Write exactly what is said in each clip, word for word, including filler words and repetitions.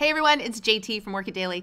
Hey everyone, it's J T from Work It Daily.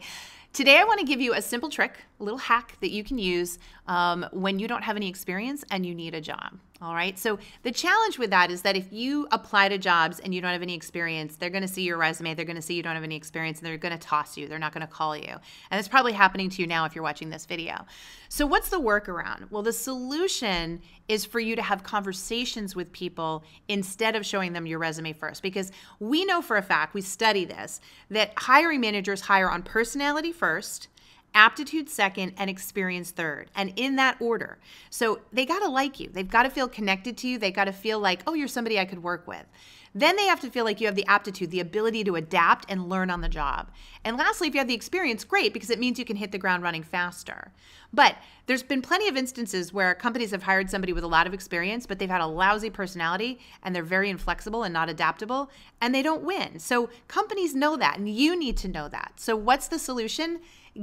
Today I want to give you a simple trick, a little hack that you can use um, when you don't have any experience and you need a job. All right, so the challenge with that is that if you apply to jobs and you don't have any experience, they're going to see your resume, they're going to see you don't have any experience, and they're going to toss you. They're not going to call you. And it's probably happening to you now if you're watching this video. So what's the workaround? Well, the solution is for you to have conversations with people instead of showing them your resume first, because we know for a fact, we study this, that hiring managers hire on personality first, aptitude second, and experience third, and in that order. So they got to like you. They've got to feel connected to you. They got to feel like, oh, you're somebody I could work with. Then they have to feel like you have the aptitude, the ability to adapt and learn on the job. And lastly, if you have the experience, great, because it means you can hit the ground running faster. But there's been plenty of instances where companies have hired somebody with a lot of experience, but they've had a lousy personality and they're very inflexible and not adaptable, and they don't win. So companies know that, and you need to know that. So what's the solution?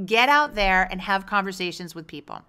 Get out there and have conversations with people.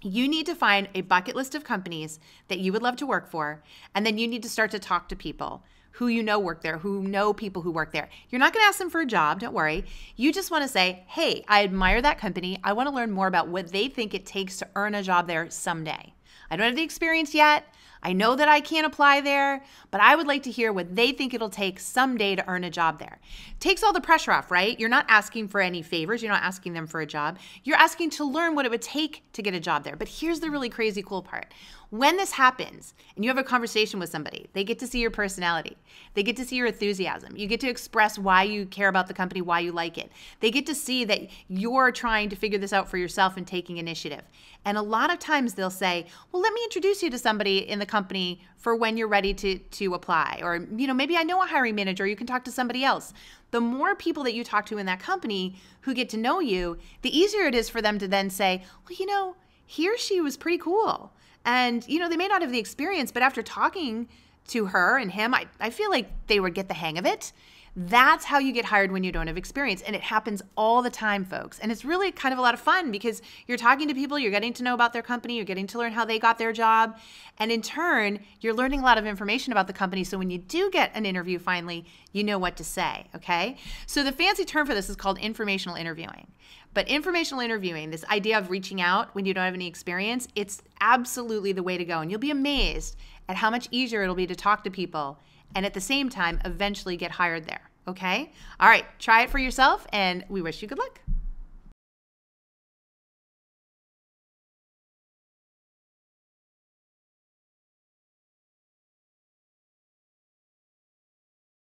You need to find a bucket list of companies that you would love to work for, and then you need to start to talk to people who you know work there, who know people who work there. You're not going to ask them for a job, don't worry. You just want to say, hey, I admire that company. I want to learn more about what they think it takes to earn a job there someday. I don't have the experience yet. I know that I can't apply there, but I would like to hear what they think it'll take someday to earn a job there. It takes all the pressure off, right? You're not asking for any favors. You're not asking them for a job. You're asking to learn what it would take to get a job there. But here's the really crazy cool part. When this happens and you have a conversation with somebody, they get to see your personality. They get to see your enthusiasm. You get to express why you care about the company, why you like it. They get to see that you're trying to figure this out for yourself and taking initiative. And a lot of times they'll say, well, let me introduce you to somebody in the company for when you're ready to to apply, or you know, maybe I know a hiring manager, you can talk to somebody else. The more people that you talk to in that company who get to know you, the easier it is for them to then say, well, you know, he or she was pretty cool, and you know, they may not have the experience, but after talking to her and him, I, I feel like they would get the hang of it. That's how you get hired when you don't have experience. And it happens all the time, folks. And it's really kind of a lot of fun because you're talking to people, you're getting to know about their company, you're getting to learn how they got their job. And in turn, you're learning a lot of information about the company. So when you do get an interview finally, you know what to say, okay? So the fancy term for this is called informational interviewing. But informational interviewing, this idea of reaching out when you don't have any experience, it's absolutely the way to go. And you'll be amazed at how much easier it'll be to talk to people and at the same time eventually get hired there, okay? All right, try it for yourself, and we wish you good luck.